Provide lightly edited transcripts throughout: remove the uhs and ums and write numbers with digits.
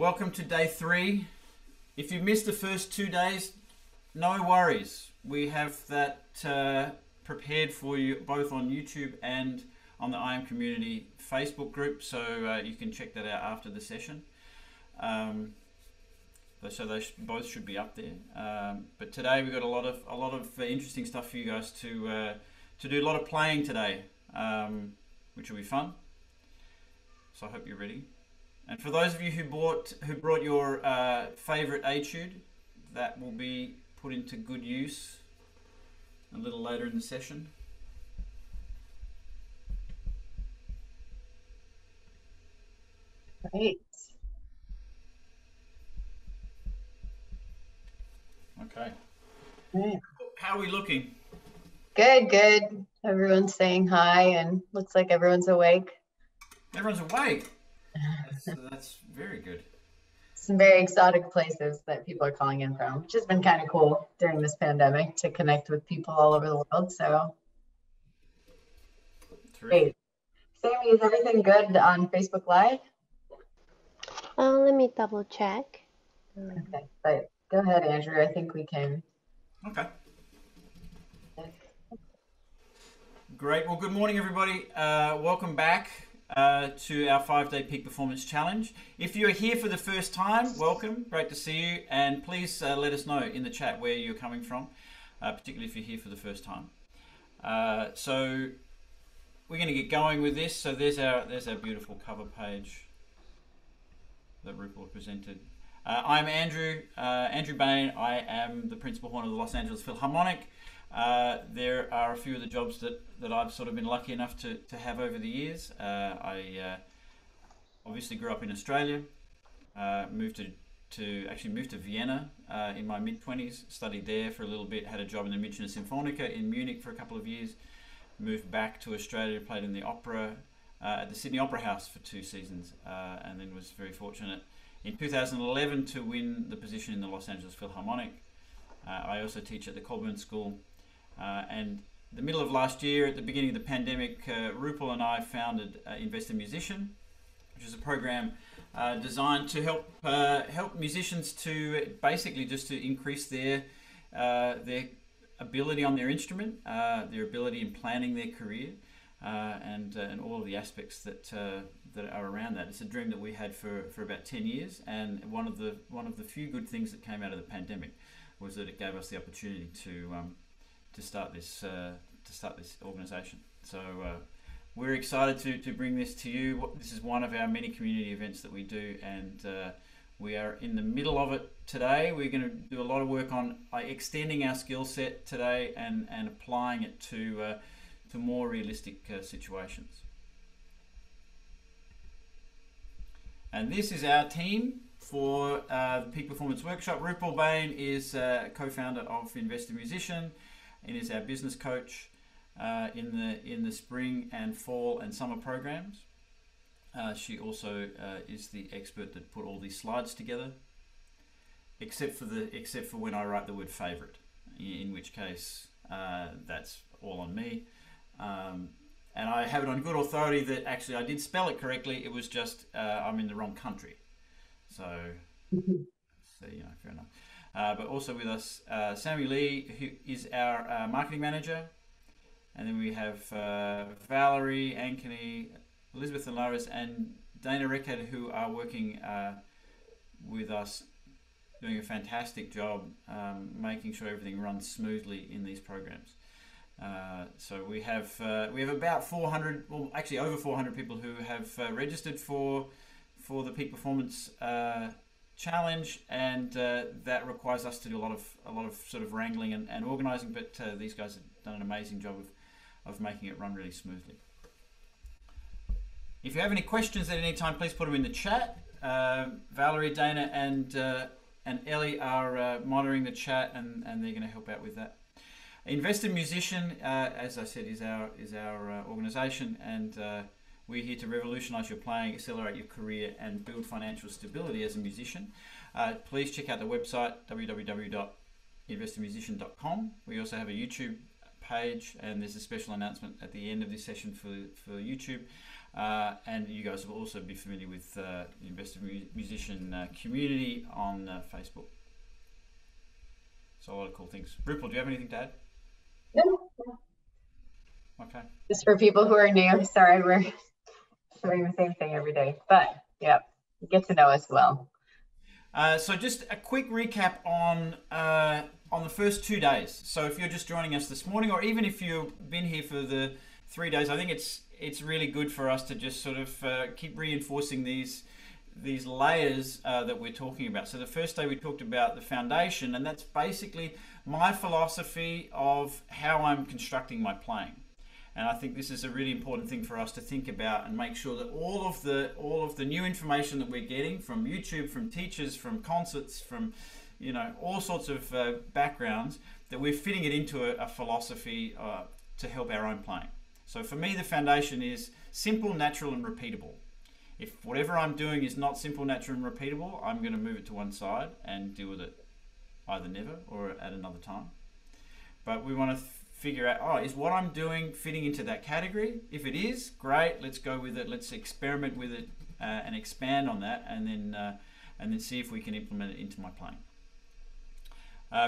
Welcome to day three. If you missed the first 2 days, no worries. We have that prepared for you both on YouTube and on the IM Community Facebook group, so you can check that out after the session. So they both should be up there. But today we've got a lot of interesting stuff for you guys to do. A lot of playing today, which will be fun. So I hope you're ready. And for those of you who brought your favorite etude, that will be put into good use a little later in the session. Great. Okay. Yeah. How are we looking? Good, good. Everyone's saying hi and looks like everyone's awake. Everyone's awake. That's very good. Some very exotic places that people are calling in from, which has been kind of cool during this pandemic to connect with people all over the world. So great. Sammy, is everything good on Facebook Live? Let me double check. Okay, but go ahead, Andrew. I think we can. Okay. Great. Well, good morning, everybody. Welcome back to our 5-day peak performance challenge. If you're here for the first time, welcome. Great to see you. And please let us know in the chat where you're coming from, particularly if you're here for the first time. So we're going to get going with this. So there's our beautiful cover page that Rupert presented. I'm Andrew Bain. I am the principal horn of the Los Angeles Philharmonic. There are a few of the jobs that I've sort of been lucky enough to have over the years. I obviously grew up in Australia, moved to Vienna in my mid-20s, studied there for a little bit, had a job in the Wiener Symphoniker in Munich for a couple of years, moved back to Australia, played in the opera at the Sydney Opera House for 2 seasons, and then was very fortunate in 2011 to win the position in the Los Angeles Philharmonic. I also teach at the Colburn School. And the middle of last year, at the beginning of the pandemic, Rupal and I founded Invested Musician, which is a program designed to help musicians to basically just to increase their ability on their instrument, their ability in planning their career, and all of the aspects that are around that. It's a dream that we had for about 10 years, and one of the few good things that came out of the pandemic was that it gave us the opportunity to start this organization. So we're excited to bring this to you. This is one of our many community events that we do, and we are in the middle of it today. We're going to do a lot of work on extending our skill set today and applying it to more realistic situations. And this is our team for the Peak Performance Workshop. Rupal Bain is co-founder of Invested Musician and is our business coach in the spring and fall and summer programs. She also is the expert that put all these slides together, except for when I write the word favorite, in which case that's all on me. And I have it on good authority that actually I did spell it correctly. It was just I'm in the wrong country. So you know, fair enough. But also with us, Sammy Lee, who is our marketing manager. And then we have Valerie, Ankeny, Elizabeth and Laris, and Dana Rickett, who are working with us, doing a fantastic job, making sure everything runs smoothly in these programs. So we have about 400, well, actually over 400 people who have registered for the Peak Performance Challenge, and that requires us to do a lot of sort of wrangling and organising. But these guys have done an amazing job of making it run really smoothly. If you have any questions at any time, please put them in the chat. Valerie, Dana, and Ellie are monitoring the chat, and they're going to help out with that. Invested Musician, as I said, is our organisation, and we're here to revolutionise your playing, accelerate your career, and build financial stability as a musician. Please check out the website, www.investedmusician.com. We also have a YouTube page, and there's a special announcement at the end of this session for YouTube. And you guys will also be familiar with the Invested Musician community on Facebook. So a lot of cool things. Rupal, do you have anything to add? No. Okay. Just for people who are new, sorry, we're doing the same thing every day, but yeah, you get to know us well. So just a quick recap on the first 2 days. So if you're just joining us this morning, or even if you've been here for the 3 days, I think it's really good for us to just sort of keep reinforcing these layers that we're talking about. So the first day we talked about the foundation, and that's basically my philosophy of how I'm constructing my playing. And I think this is a really important thing for us to think about and make sure that all of the new information that we're getting from YouTube, from teachers, from concerts, from all sorts of backgrounds, that we're fitting it into a philosophy to help our own playing. So for me, the foundation is simple, natural, and repeatable. If whatever I'm doing is not simple, natural, and repeatable, I'm going to move it to one side and deal with it either never or at another time. But we want to figure out, oh, is what I'm doing fitting into that category? If it is, great, let's go with it, let's experiment with it and expand on that, and then see if we can implement it into my playing.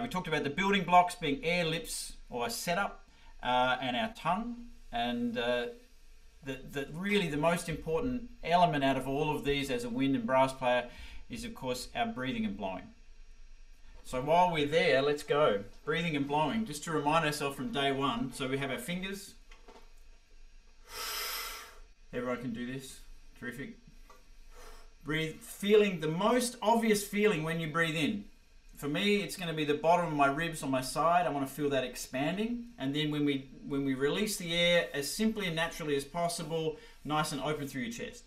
We talked about the building blocks being air, lips, or setup, and our tongue. And really the most important element out of all of these as a wind and brass player is, of course, our breathing and blowing. So while we're there, let's go. Breathing and blowing, just to remind ourselves from day one. So we have our fingers. Everyone can do this. Terrific. Breathe, feeling the most obvious feeling when you breathe in. For me, it's going to be the bottom of my ribs on my side. I want to feel that expanding. And then when we release the air as simply and naturally as possible, nice and open through your chest.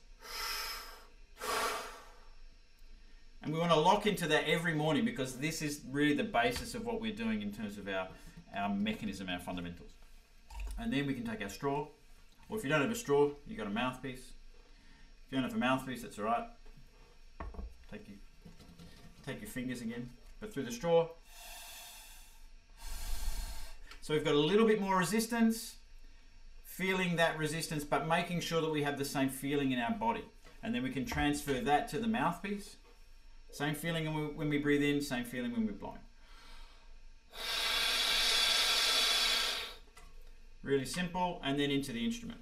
And we want to lock into that every morning, because this is really the basis of what we're doing in terms of our mechanism, our fundamentals. And then we can take our straw. Or if you don't have a straw, you've got a mouthpiece. If you don't have a mouthpiece, that's all right. Take your fingers again. But through the straw. So we've got a little bit more resistance, feeling that resistance, but making sure that we have the same feeling in our body. And then we can transfer that to the mouthpiece. Same feeling when we breathe in, same feeling when we're blowing. Really simple, and then into the instrument.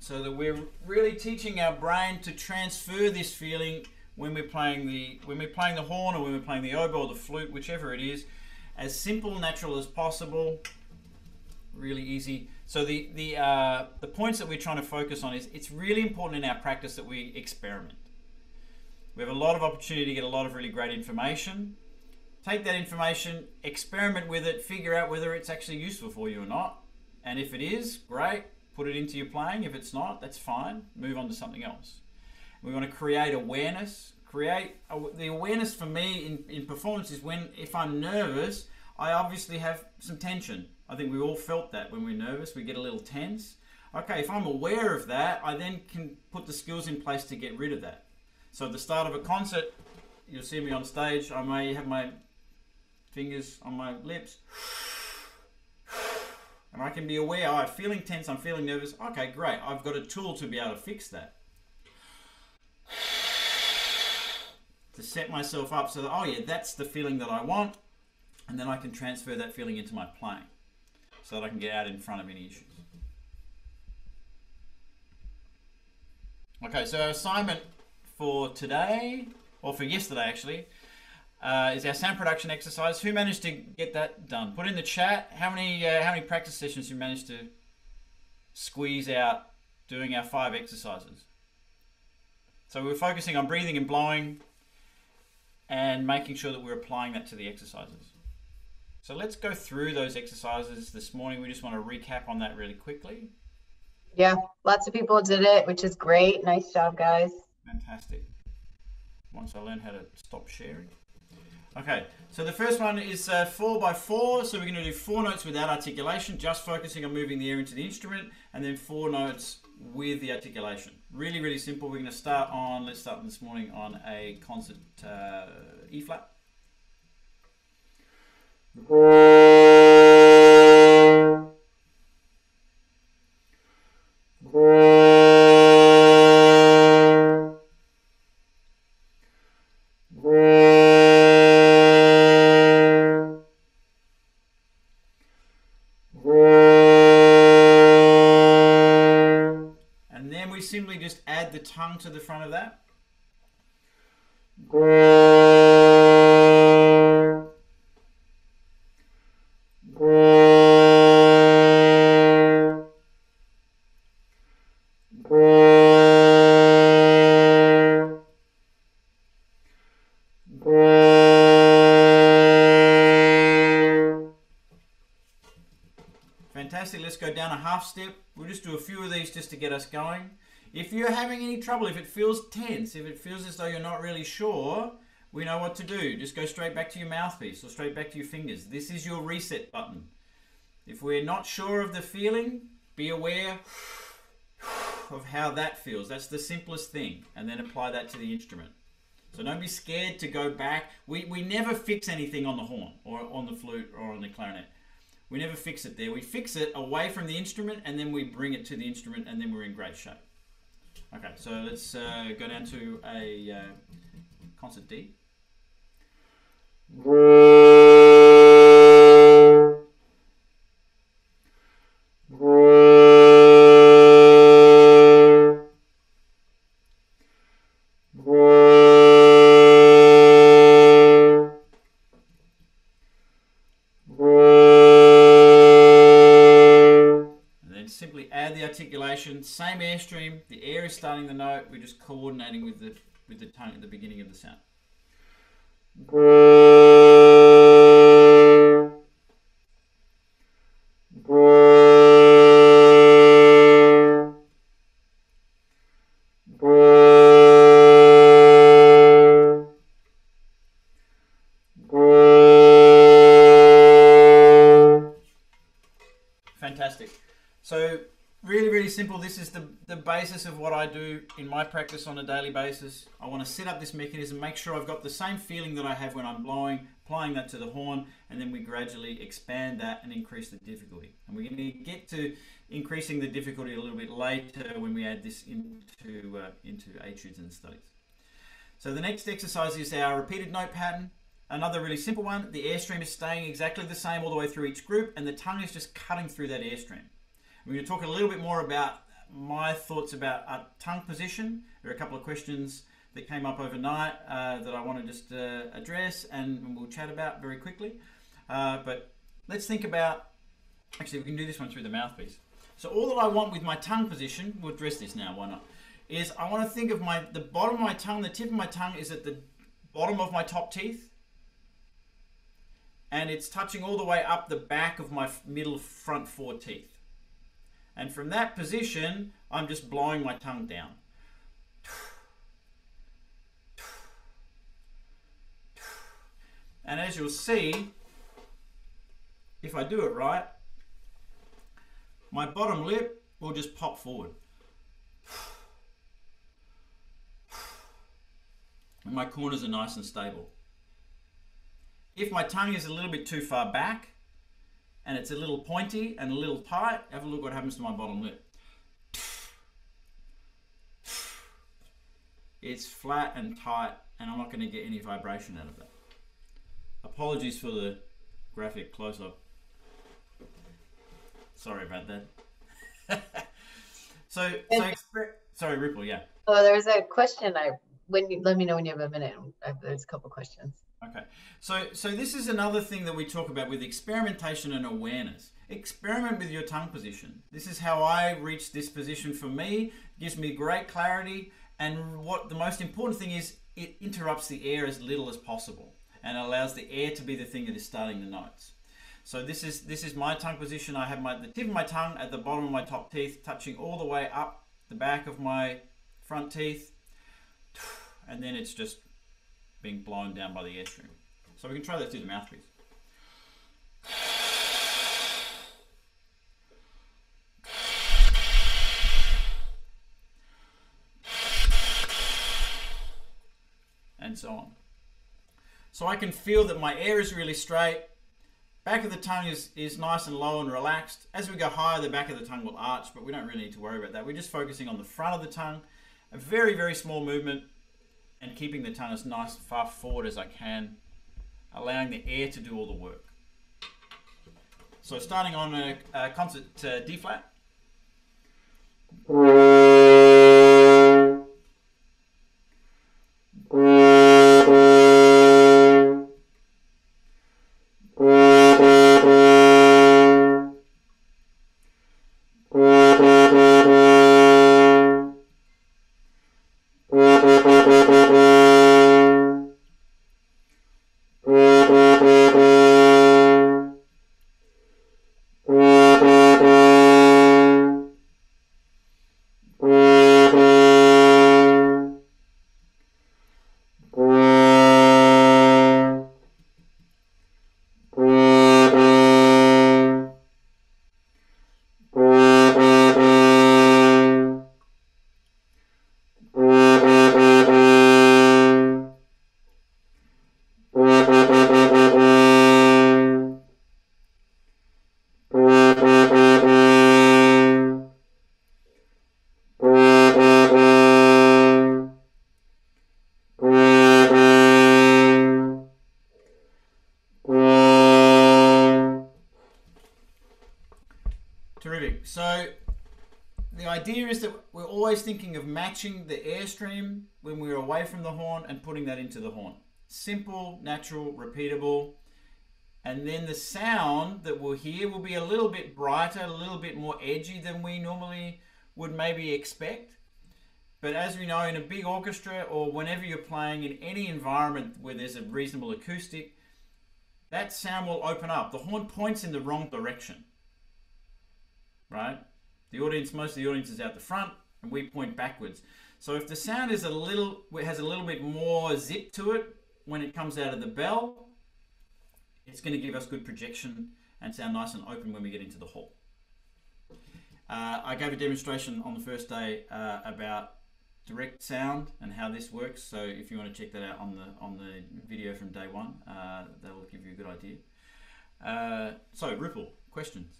So that we're really teaching our brain to transfer this feeling when we're playing the horn, or when we're playing the oboe or the flute, whichever it is, as simple, natural as possible, really easy. So the points that we're trying to focus on is, it's really important in our practice that we experiment. We have a lot of opportunity to get a lot of really great information. Take that information, experiment with it, figure out whether it's actually useful for you or not. And if it is, great. Put it into your playing. If it's not, that's fine. Move on to something else. We want to create awareness. The awareness for me in performance is if I'm nervous, I obviously have some tension. I think we all felt that when we're nervous, we get a little tense. Okay, if I'm aware of that, I then can put the skills in place to get rid of that. So at the start of a concert, you'll see me on stage, I may have my fingers on my lips. And I can be aware, I'm feeling tense, I'm feeling nervous. Okay, great. I've got a tool to be able to fix that. To set myself up so that, oh yeah, that's the feeling that I want. And then I can transfer that feeling into my playing so that I can get out in front of any issues. Okay, so our assignment for today, or for yesterday actually, is our sound production exercise. Who managed to get that done? Put in the chat how many practice sessions you managed to squeeze out doing our 5 exercises. So we're focusing on breathing and blowing and making sure that we're applying that to the exercises. So let's go through those exercises this morning. We just want to recap on that really quickly. Yeah, lots of people did it, which is great. Nice job, guys. Fantastic. Once I learn how to stop sharing. Okay, so the first one is 4x4. So we're going to do 4 notes without articulation, just focusing on moving the air into the instrument, and then 4 notes with the articulation. Really, really simple. We're going to start on, let's start this morning on a concert E flat. And then we simply just add the tongue to the front of that. Let's go down a half step. We'll just do a few of these just to get us going. If you're having any trouble, if it feels tense, if it feels as though you're not really sure, we know what to do. Just go straight back to your mouthpiece or straight back to your fingers. This is your reset button. If we're not sure of the feeling, be aware of how that feels. That's the simplest thing, and then apply that to the instrument. So don't be scared to go back. We never fix anything on the horn or on the flute or on the clarinet. We never fix it there. We fix it away from the instrument, and then we bring it to the instrument, and then we're in great shape. Okay, so let's go down to a concert D. Same airstream, the air is starting the note, we're just coordinating with the tongue at the beginning of the sound. Fantastic. So really simple. This is the basis of what I do in my practice on a daily basis. I want to set up this mechanism, make sure I've got the same feeling that I have when I'm blowing, applying that to the horn, and then we gradually expand that and increase the difficulty. And we're going to get to increasing the difficulty a little bit later when we add this into etudes and studies. So the next exercise is our repeated note pattern. Another really simple one. The airstream is staying exactly the same all the way through each group, and the tongue is just cutting through that airstream. We're going to talk a little bit more about my thoughts about our tongue position. There are a couple of questions that came up overnight that I want to just address and we'll chat about very quickly. But let's think about, actually we can do this one through the mouthpiece. So all that I want with my tongue position, we'll address this now, why not, is I want to think of the bottom of my tongue, the tip of my tongue is at the bottom of my top teeth. And it's touching all the way up the back of my middle front four teeth. And from that position, I'm just blowing my tongue down. And as you'll see, if I do it right, my bottom lip will just pop forward. And my corners are nice and stable. If my tongue is a little bit too far back, and it's a little pointy and a little tight, have a look what happens to my bottom lip. It's flat and tight, and I'm not going to get any vibration out of that. Apologies for the graphic close-up. Sorry about that. Sorry, Ripple, yeah. Oh, there's a question. Let me know when you have a minute. There's a couple questions. Okay, so this is another thing that we talk about with experimentation and awareness. Experiment with your tongue position. This is how I reach this position for me. It gives me great clarity, and what the most important thing is, it interrupts the air as little as possible and allows the air to be the thing that is starting the notes. So this is my tongue position. I have the tip of my tongue at the bottom of my top teeth, touching all the way up the back of my front teeth, and then it's just being blown down by the airstream. So we can try that through the mouthpiece. And so on. So I can feel that my air is really straight, Back of the tongue is nice and low and relaxed. As we go higher, the back of the tongue will arch, but we don't really need to worry about that. We're just focusing on the front of the tongue, a very, very small movement, and keeping the tongue as nice and far forward as I can, allowing the air to do all the work. So starting on a concert D flat. So the idea is that we're always thinking of matching the airstream when we're away from the horn and putting that into the horn. Simple, natural, repeatable. And then the sound that we'll hear will be a little bit brighter, a little bit more edgy than we normally would maybe expect. But as we know, in a big orchestra or whenever you're playing in any environment where there's a reasonable acoustic, that sound will open up. The horn points in the wrong direction. Right? The audience, most of the audience is out the front and we point backwards. So if the sound is has a little bit more zip to it when it comes out of the bell, it's going to give us good projection and sound nice and open when we get into the hall. I gave a demonstration on the first day about direct sound and how this works. So if you want to check that out on the video from day one, that will give you a good idea. So Rupal, questions?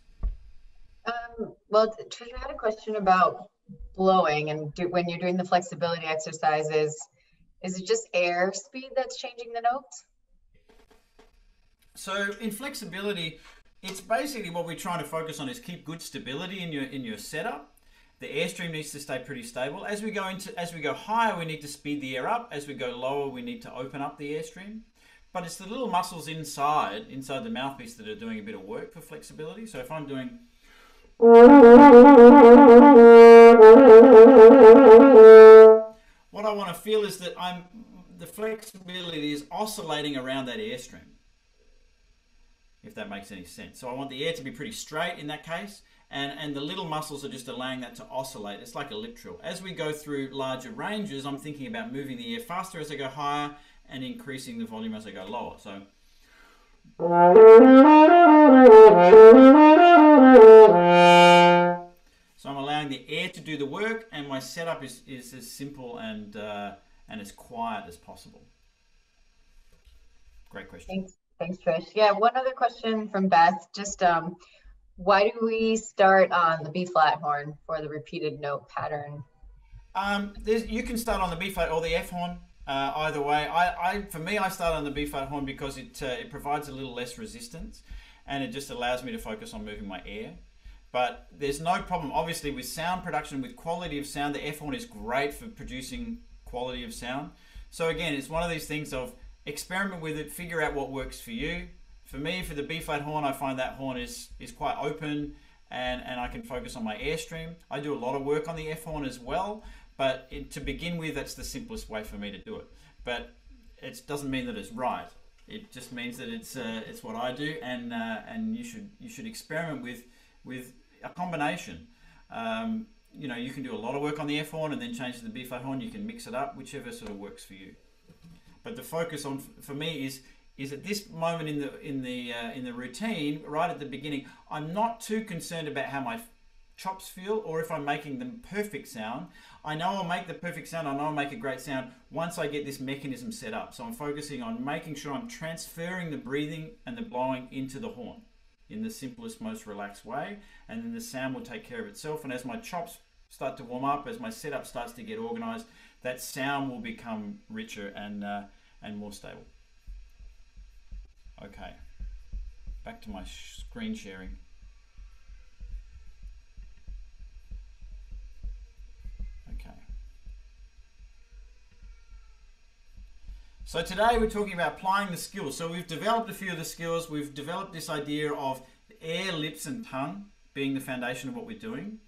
Well, Trisha, I had a question about blowing and when you're doing the flexibility exercises, is it just air speed that's changing the notes? So in flexibility, it's basically what we're trying to focus on is keep good stability in your setup. The airstream needs to stay pretty stable. As we go higher, we need to speed the air up. As we go lower, we need to open up the airstream. But it's the little muscles inside the mouthpiece that are doing a bit of work for flexibility. So if I'm doing what I want to feel is that the flexibility is oscillating around that airstream, if that makes any sense. So I want the air to be pretty straight in that case, and the little muscles are just allowing that to oscillate. It's like a lip trill. As we go through larger ranges, I'm thinking about moving the air faster as I go higher and increasing the volume as I go lower. So I'm allowing the air to do the work, and my setup is as simple and as quiet as possible. Great question. Thanks, Trish. Yeah, one other question from Beth. Just why do we start on the B flat horn for the repeated note pattern? You can start on the B flat or the F horn. Either way, for me I start on the B flat horn because it provides a little less resistance, and it just allows me to focus on moving my air. But there's no problem, obviously, with sound production, with quality of sound. The F horn is great for producing quality of sound. So again, it's one of these things of experiment with it, figure out what works for you. For me, for the B flat horn, I find that horn is quite open, and I can focus on my airstream. I do a lot of work on the F horn as well, but to begin with, that's the simplest way for me to do it. But it doesn't mean that it's right. It just means that it's what I do, and you should experiment with a combination. You know, you can do a lot of work on the F horn and then change to the B flat horn. You can mix it up, whichever sort of works for you. But the focus on, for me, is at this moment in the routine, right at the beginning, I'm not too concerned about how my chops feel, or if I'm making the perfect sound. I know I'll make the perfect sound, I know I'll make a great sound once I get this mechanism set up. So I'm focusing on making sure I'm transferring the breathing and the blowing into the horn in the simplest, most relaxed way, and then the sound will take care of itself. And as my chops start to warm up, as my setup starts to get organized, that sound will become richer and more stable. Okay, back to my screen sharing. So today we're talking about applying the skills. So we've developed a few of the skills. We've developed this idea of air, lips, and tongue being the foundation of what we're doing.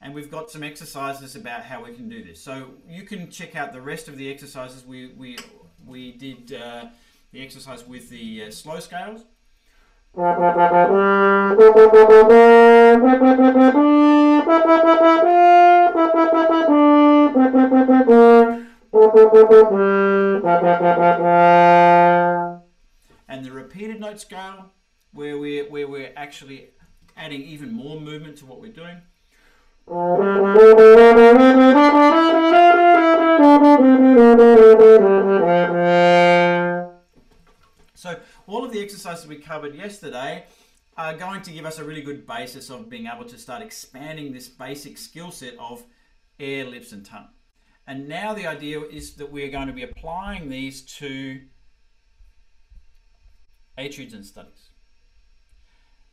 And we've got some exercises about how we can do this. So you can check out the rest of the exercises. We did the exercise with the slow scales. And the repeated note scale, where we're actually adding even more movement to what we're doing. So all of the exercises we covered yesterday are going to give us a really good basis of being able to start expanding this basic skill set of air, lips, and tongue. And now the idea is that we're going to be applying these to etudes and studies.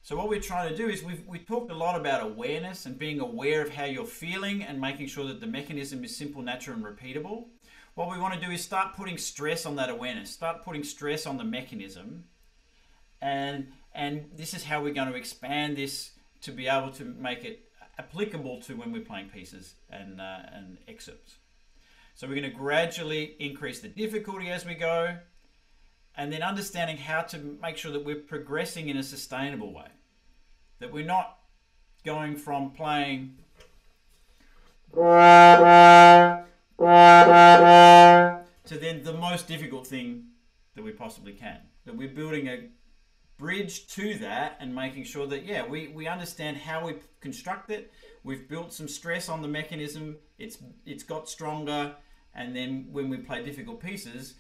So what we're trying to do is we've talked a lot about awareness and being aware of how you're feeling and making sure that the mechanism is simple, natural, and repeatable. What we want to do is start putting stress on that awareness, start putting stress on the mechanism. And this is how we're going to expand this to be able to make it applicable to when we're playing pieces and excerpts. So we're going to gradually increase the difficulty as we go, and then understanding how to make sure that we're progressing in a sustainable way. That we're not going from playing to then the most difficult thing that we possibly can. That we're building a bridge to that and making sure that, yeah, we understand how we construct it. We've built some stress on the mechanism. It's got stronger. And then when we play difficult pieces,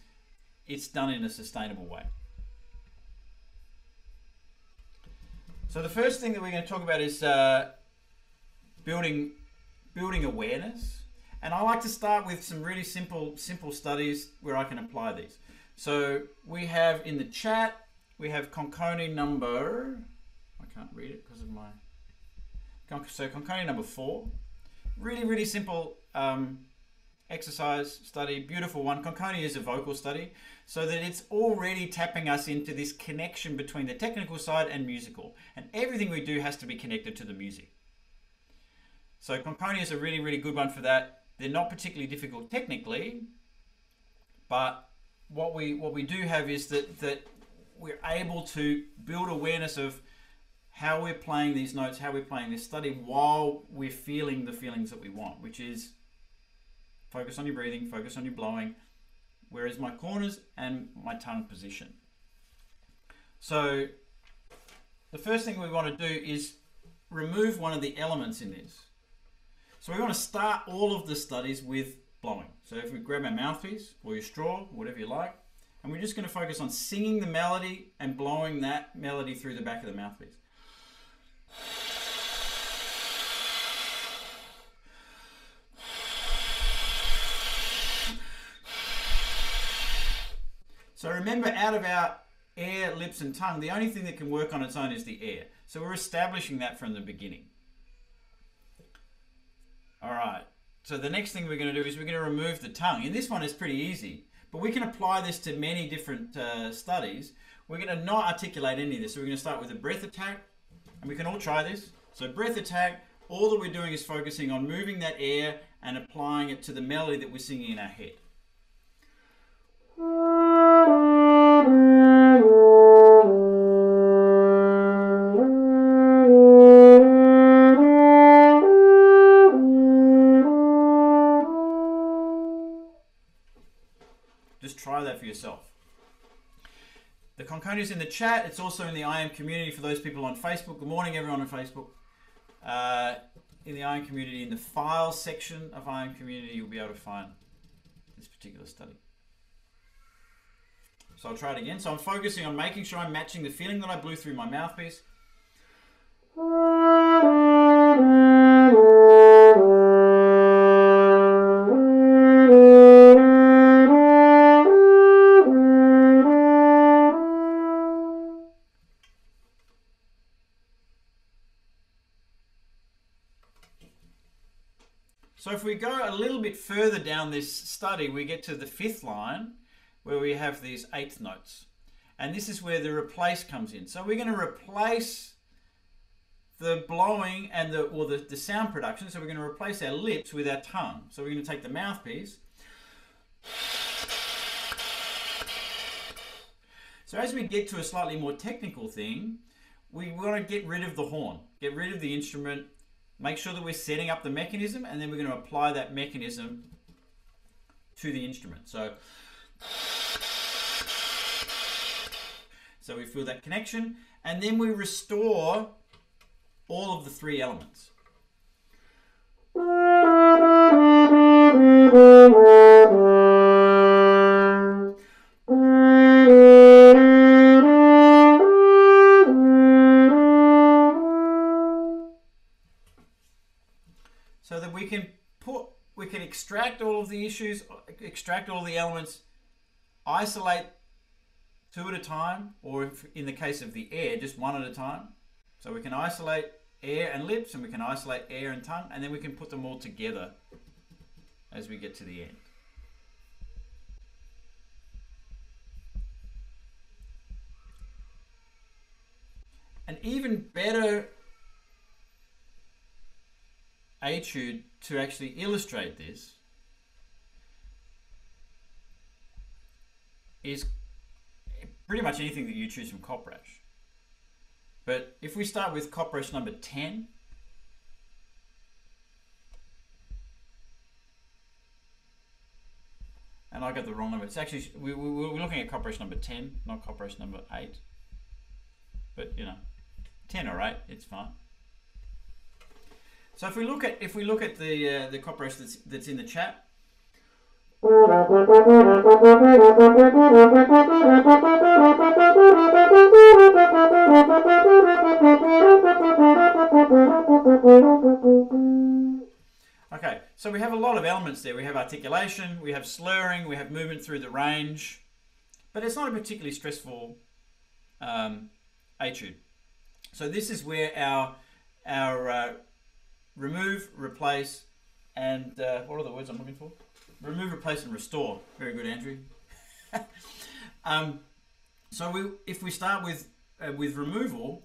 it's done in a sustainable way. So the first thing that we're going to talk about is building awareness. And I like to start with some really simple studies where I can apply these. So we have in the chat, we have Conconi number, I can't read it because of my, so Conconi number 4. Really, really simple exercise, study, beautiful one. Conconi is a vocal study, so that it's already tapping us into this connection between the technical side and musical. And everything we do has to be connected to the music. So Conconi is a really, really good one for that. They're not particularly difficult technically, but what we do have is that we're able to build awareness of how we're playing these notes, how we're playing this study while we're feeling the feelings that we want, which is focus on your breathing, focus on your blowing, where is my corners and my tongue position. So the first thing we want to do is remove one of the elements in this. So we want to start all of the studies with blowing. So if we grab our mouthpiece or your straw, whatever you like, and we're just going to focus on singing the melody and blowing that melody through the back of the mouthpiece. So remember, out of our air, lips, and tongue, the only thing that can work on its own is the air. So we're establishing that from the beginning. All right. So the next thing we're going to do is we're going to remove the tongue. And this one is pretty easy. But we can apply this to many different studies. We're going to not articulate any of this. So we're going to start with a breath attack, and we can all try this. So breath attack, all that we're doing is focusing on moving that air and applying it to the melody that we're singing in our head. Try that for yourself. The Conconi is in the chat. It's also in the IM community for those people on Facebook. Good morning, everyone on Facebook. in the Iron Community, in the files section of Iron Community, you'll be able to find this particular study. So I'll try it again. So I'm focusing on making sure I'm matching the feeling that I blew through my mouthpiece. So if we go a little bit further down this study, we get to the fifth line where we have these eighth notes. And this is where the replace comes in. So we're going to replace the blowing and the sound production. So we're going to replace our lips with our tongue. So we're going to take the mouthpiece. So as we get to a slightly more technical thing, we want to get rid of the horn, get rid of the instrument, make sure that we're setting up the mechanism, and then we're going to apply that mechanism to the instrument. So we feel that connection, and then we restore all of the three elements. So that we can put, we can extract all of the issues, extract all the elements, isolate two at a time, or if, in the case of the air, just one at a time. So we can isolate air and lips, and we can isolate air and tongue, and then we can put them all together as we get to the end. An even better etude to actually illustrate this is pretty much anything that you choose from Kopprasch. But if we start with Kopprasch number 10, and I got the wrong number. It's actually, we're looking at Kopprasch number 10, not Kopprasch number 8. But you know, 10 or 8, it's fine. So if we look at the Kopprasch that's in the chat. Okay, so we have a lot of elements there. We have articulation, we have slurring, we have movement through the range, but it's not a particularly stressful etude. So this is where our remove, replace, and what are the words I'm looking for? Remove, replace, and restore. Very good, Andrew. So if we start with removal.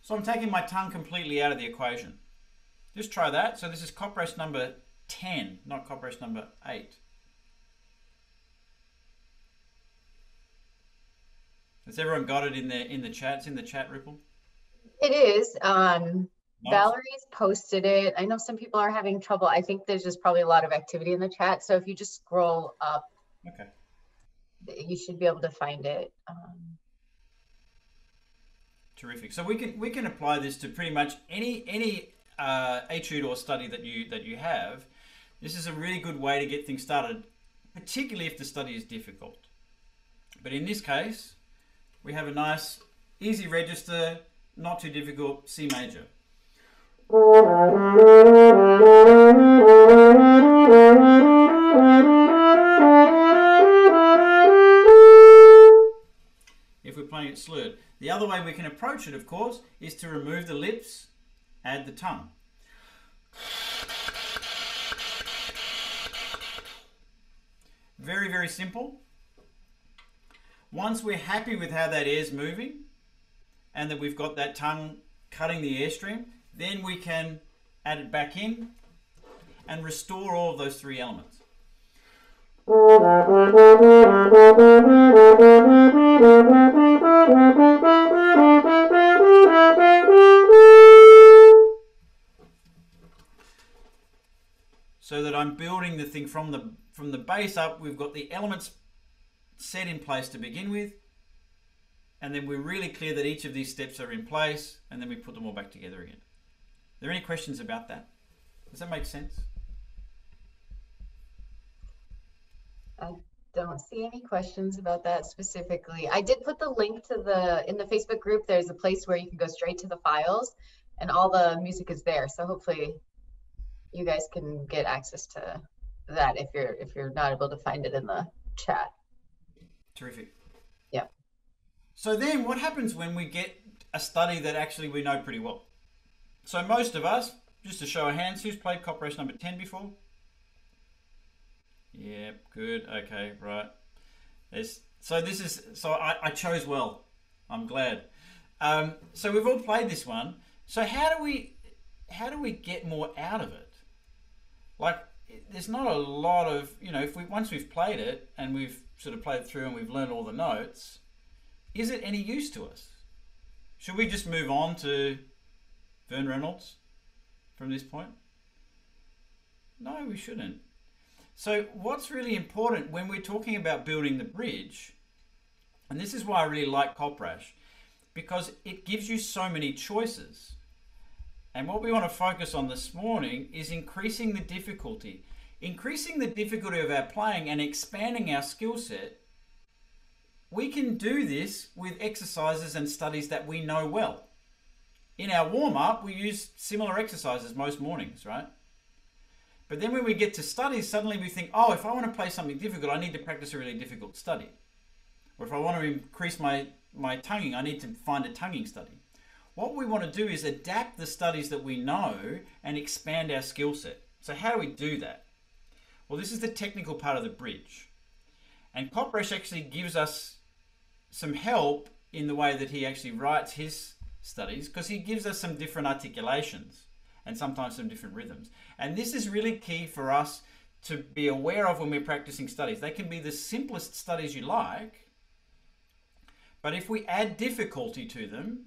So I'm taking my tongue completely out of the equation. Just try that. So this is Kopprasch number 10, not Kopprasch number 8. Has everyone got it in the chat? It's in the chat, Ripple? It is. Nice. Valerie's posted it. I know some people are having trouble. I think there's just probably a lot of activity in the chat. So if you just scroll up, okay, you should be able to find it. Terrific. So we can apply this to pretty much any etude or study that you have. This is a really good way to get things started, particularly if the study is difficult. But in this case, we have a nice, easy register, not too difficult, C major. If we're playing it slurred. The other way we can approach it, of course, is to remove the lips, add the tongue. Very, very simple. Once we're happy with how that air's moving and that we've got that tongue cutting the airstream, then we can add it back in and restore all of those three elements. So that I'm building the thing from the base up. We've got the elements set in place to begin with, and then we're really clear that each of these steps are in place, and then we put them all back together again. Are there any questions about that? Does that make sense? I don't see any questions about that specifically. I did put the link to in the Facebook group. There's a place where you can go straight to the files and all the music is there. So hopefully you guys can get access to that if you're not able to find it in the chat. Terrific. Yeah. So then what happens when we get a study that actually we know pretty well? So most of us, just a show of hands, who's played Kopprasch number 10 before? Yeah, good, okay, right. So I chose well, I'm glad. So we've all played this one. So how do we get more out of it? Like, there's not a lot of, you know, once we've played it and we've sort of played through and we've learned all the notes, is it any use to us? Should we just move on to Vern Reynolds from this point? No, we shouldn't. So what's really important when we're talking about building the bridge, and this is why I really like Kopprasch, because it gives you so many choices. And what we want to focus on this morning is increasing the difficulty of our playing and expanding our skill set. We can do this with exercises and studies that we know well. In our warm-up, we use similar exercises most mornings, right? But then when we get to studies, suddenly we think, oh, if I want to play something difficult, I need to practice a really difficult study. Or if I want to increase my tonguing, I need to find a tonguing study. What we want to do is adapt the studies that we know and expand our skill set. So how do we do that? Well, this is the technical part of the bridge. And Kopprasch actually gives us some help in the way that he actually writes his studies, because he gives us some different articulations and sometimes some different rhythms. And this is really key for us to be aware of when we're practicing studies. They can be the simplest studies you like, but if we add difficulty to them,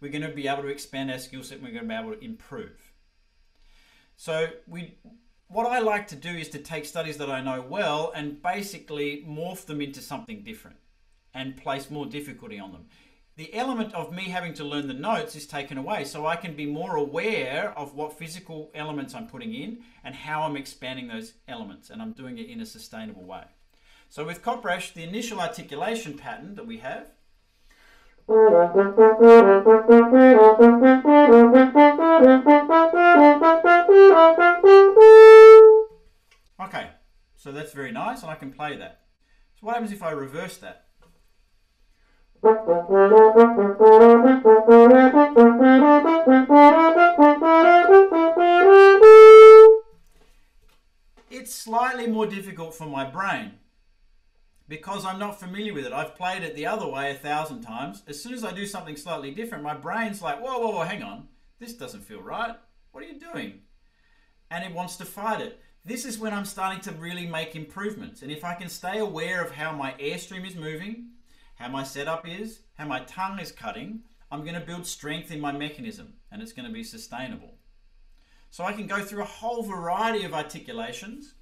we're going to be able to expand our skill set and we're going to be able to improve. So what I like to do is to take studies that I know well and basically morph them into something different and place more difficulty on them. The element of me having to learn the notes is taken away, so I can be more aware of what physical elements I'm putting in and how I'm expanding those elements, and I'm doing it in a sustainable way. So with Kopprasch, the initial articulation pattern that we have . Okay, so that's very nice and I can play that. So what happens if I reverse that? It's slightly more difficult for my brain because I'm not familiar with it. I've played it the other way 1,000 times. As soon as I do something slightly different, my brain's like, whoa, whoa, whoa, hang on. This doesn't feel right. What are you doing? And it wants to fight it. This is when I'm starting to really make improvements. And if I can stay aware of how my airstream is moving, how my setup is, how my tongue is cutting, I'm going to build strength in my mechanism and it's going to be sustainable. So I can go through a whole variety of articulations.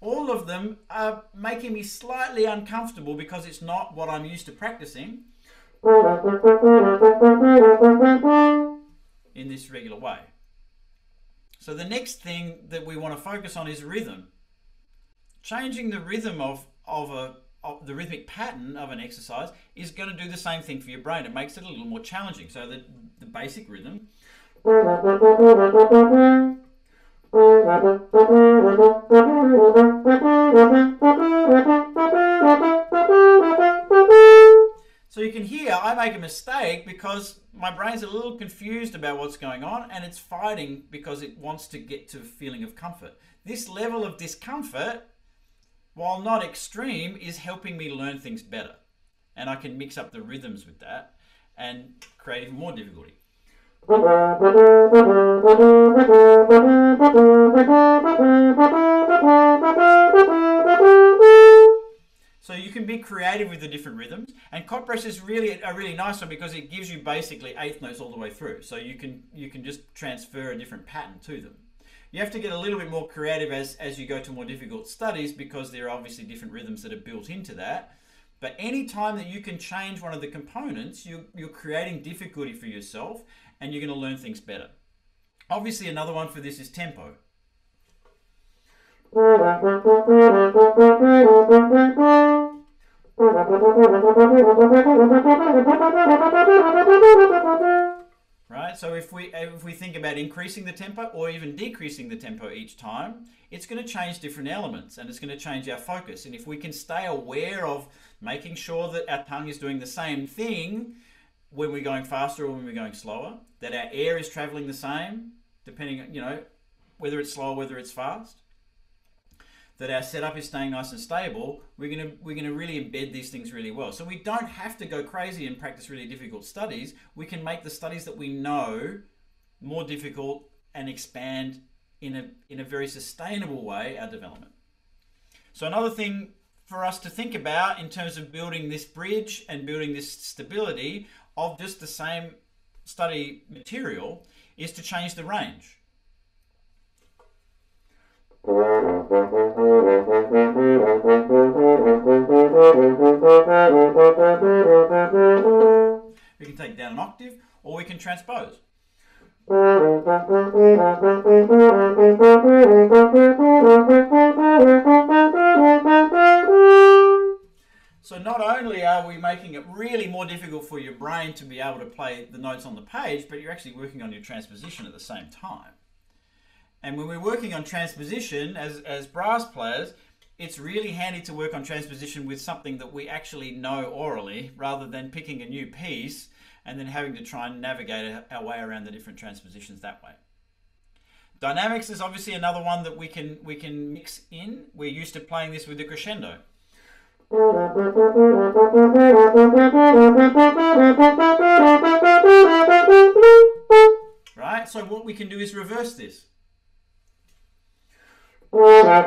All of them are making me slightly uncomfortable because it's not what I'm used to practicing in this regular way. So the next thing that we want to focus on is rhythm. Changing the rhythm of the rhythmic pattern of an exercise is going to do the same thing for your brain. It makes it a little more challenging. So the basic rhythm. So you can hear I make a mistake because my brain's a little confused about what's going on and it's fighting because it wants to get to a feeling of comfort. This level of discomfort, while not extreme, is helping me learn things better. And I can mix up the rhythms with that and create even more difficulty. can be creative with the different rhythms. And Kopprasch is really a really nice one because it gives you basically eighth notes all the way through. So you can just transfer a different pattern to them. You have to get a little bit more creative as you go to more difficult studies, because there are obviously different rhythms that are built into that. But any time that you can change one of the components, you're creating difficulty for yourself, and you're going to learn things better. Obviously, another one for this is tempo. Right, so if we think about increasing the tempo or even decreasing the tempo each time, it's going to change different elements and it's going to change our focus. And if we can stay aware of making sure that our tongue is doing the same thing when we're going faster or when we're going slower, that our air is traveling the same, depending on, you know, whether it's slow, whether it's fast, that our setup is staying nice and stable, we're gonna really embed these things really well. So we don't have to go crazy and practice really difficult studies. We can make the studies that we know more difficult and expand in a very sustainable way our development. So another thing for us to think about in terms of building this bridge and building this stability of just the same study material is to change the range. We can take down an octave, or we can transpose. So not only are we making it really more difficult for your brain to be able to play the notes on the page, but you're actually working on your transposition at the same time. And when we're working on transposition as brass players, it's really handy to work on transposition with something that we actually know orally, rather than picking a new piece and then having to try and navigate our way around the different transpositions that way. Dynamics is obviously another one that we can mix in. We're used to playing this with the crescendo. Right? So what we can do is reverse this. So that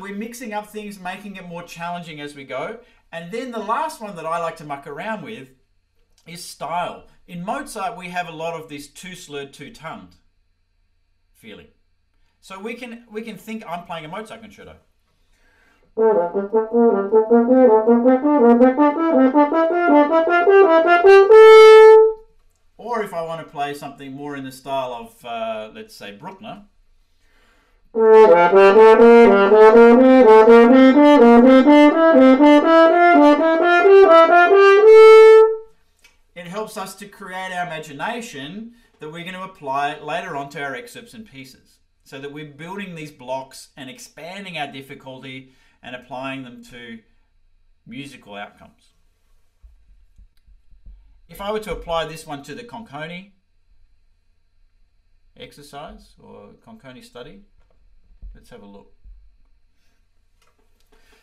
we're mixing up things, making it more challenging as we go. And then the last one that I like to muck around with is style. In Mozart, we have a lot of this two slurred, two tongued feeling. So we can think I'm playing a Mozart concerto. Or if I want to play something more in the style of, let's say, Bruckner. It helps us to create our imagination that we're going to apply later on to our excerpts and pieces. So that we're building these blocks and expanding our difficulty and applying them to musical outcomes. If I were to apply this one to the Conconi exercise or Conconi study, let's have a look.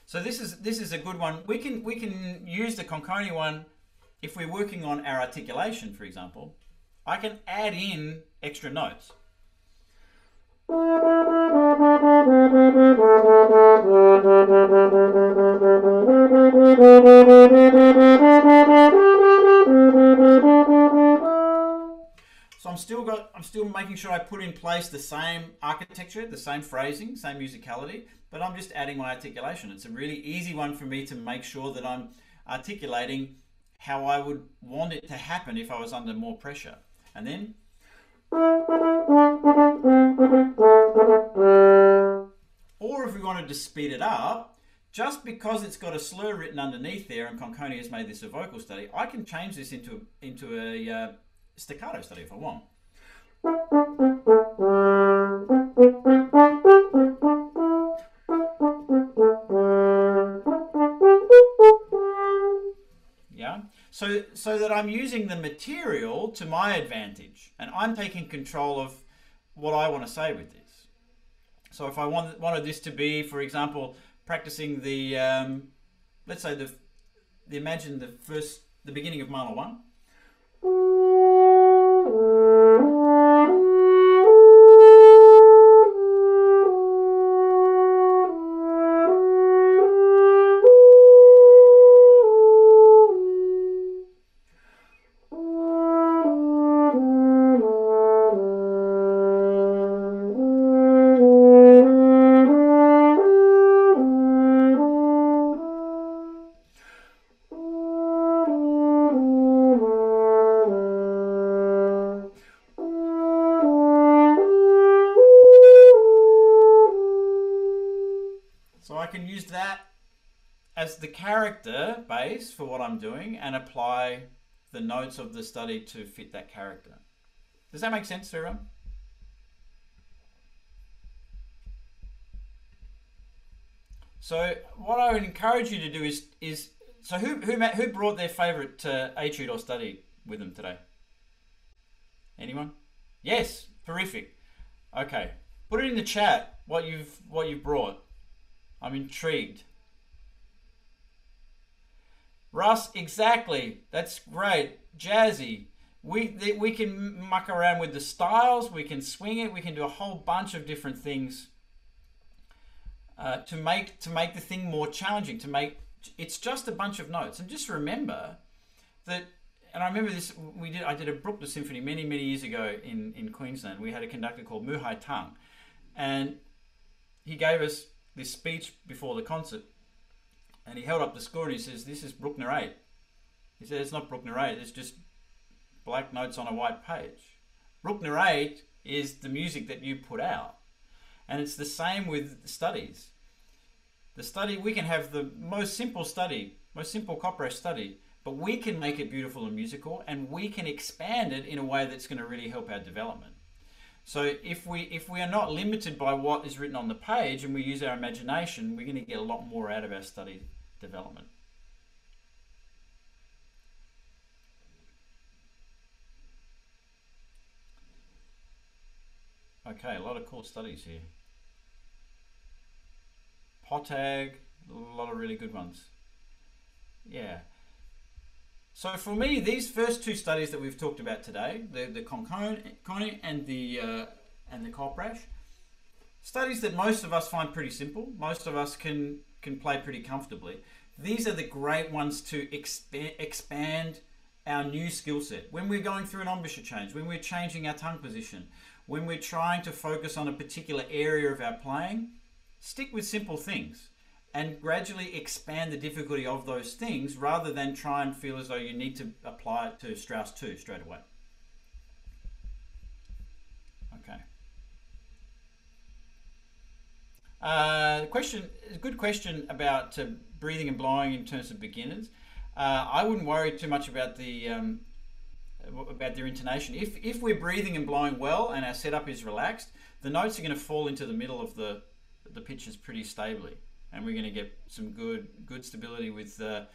So this is a good one. We can use the Conconi one if we're working on our articulation, for example. I can add in extra notes. So I'm still making sure I put in place the same architecture, the same phrasing, same musicality, but I'm just adding my articulation. It's a really easy one for me to make sure that I'm articulating how I would want it to happen if I was under more pressure. And then or if we wanted to speed it up, just because it's got a slur written underneath there and Conconi has made this a vocal study, I can change this into a staccato study if I want. Yeah, so that I'm using the material to my advantage and I'm taking control of what I want to say with this. So if I wanted this to be, for example, practicing the, let's say the imagine the beginning of Mahler 1. The character base for what I'm doing and apply the notes of the study to fit that character. Does that make sense to everyone? So what I would encourage you to do is so who brought their favorite etude or study with them today? Anyone? Yes, terrific. Okay, put it in the chat what you've brought. I'm intrigued. Russ, exactly. That's great. Jazzy. We can muck around with the styles. We can swing it. We can do a whole bunch of different things to make the thing more challenging. To make it's just a bunch of notes. And just remember that. And I remember this. I did a Bruckner symphony many years ago in Queensland. We had a conductor called Muhai Tang, and he gave us this speech before the concert. And he held up the score and he says, this is Bruckner 8. He said, it's not Bruckner 8, it's just black notes on a white page. Bruckner 8 is the music that you put out. And it's the same with studies. The study, we can have the most simple study, most simple Kopprasch study, but we can make it beautiful and musical, and we can expand it in a way that's going to really help our development. So if we are not limited by what is written on the page and we use our imagination, we're going to get a lot more out of our study development. Okay, a lot of cool studies here. Potag, a lot of really good ones. Yeah. So for me, these first two studies that we've talked about today, the Conconi and the Kopprasch, studies that most of us find pretty simple. Most of us can play pretty comfortably. These are the great ones to expand our new skill set. When we're going through an embouchure change, when we're changing our tongue position, when we're trying to focus on a particular area of our playing, stick with simple things and gradually expand the difficulty of those things rather than try and feel as though you need to apply it to Strauss 2 straight away. Okay. Good question about breathing and blowing in terms of beginners. I wouldn't worry too much about their intonation. If we're breathing and blowing well and our setup is relaxed, the notes are going to fall into the middle of the pitches pretty stably. And we're going to get some good stability with the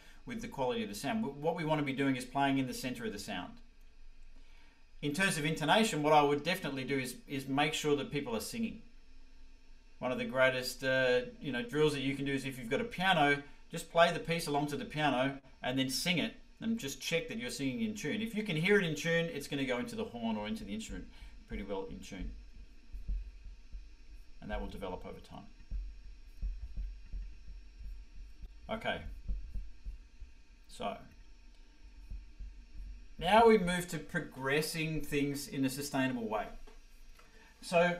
quality of the sound. What we want to be doing is playing in the center of the sound. In terms of intonation, what I would definitely do is make sure that people are singing. One of the greatest drills that you can do is if you've got a piano, just play the piece along to the piano and then sing it and just check that you're singing in tune. If you can hear it in tune, it's going to go into the horn or into the instrument pretty well in tune. And that will develop over time. Okay, so now we move to progressing things in a sustainable way. So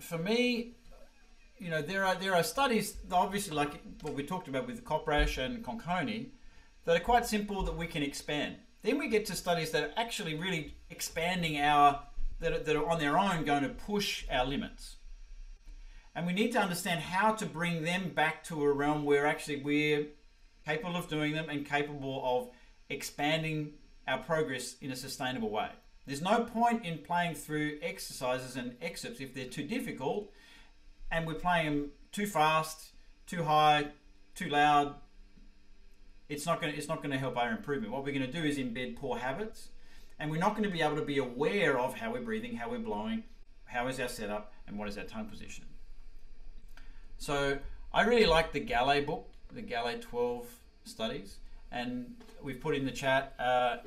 for me, there are studies, obviously like what we talked about with Kopprasch and Conconi, that are quite simple that we can expand. Then we get to studies that are actually really expanding that are on their own going to push our limits. And we need to understand how to bring them back to a realm where actually we're capable of doing them and capable of expanding our progress in a sustainable way. There's no point in playing through exercises and excerpts if they're too difficult and we're playing them too fast, too high, too loud. It's not going to help our improvement. What we're going to do is embed poor habits, and we're not going to be able to be aware of how we're breathing, how we're blowing, how is our setup, and what is our tongue position. So I really like the Gallay book the Gallay 12 studies, and we've put in the chat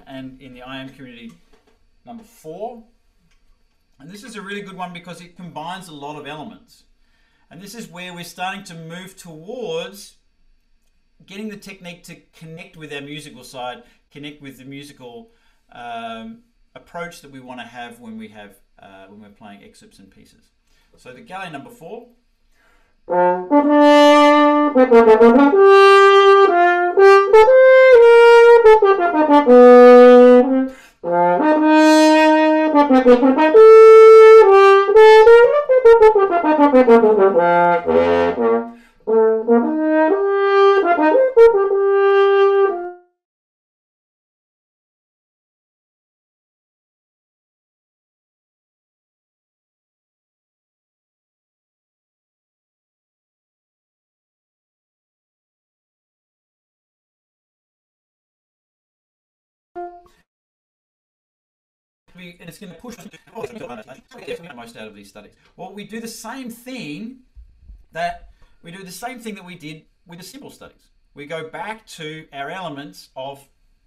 and in the IM community number 4. And this is a really good one because it combines a lot of elements. And this is where we're starting to move towards getting the technique to connect with our musical side, connect with the musical approach that we want to have when we have when we're playing excerpts and pieces. So the Gallay number 4. And it's going to push the most out of these studies. Well, we do the same thing that we did with the simple studies. We go back to our elements of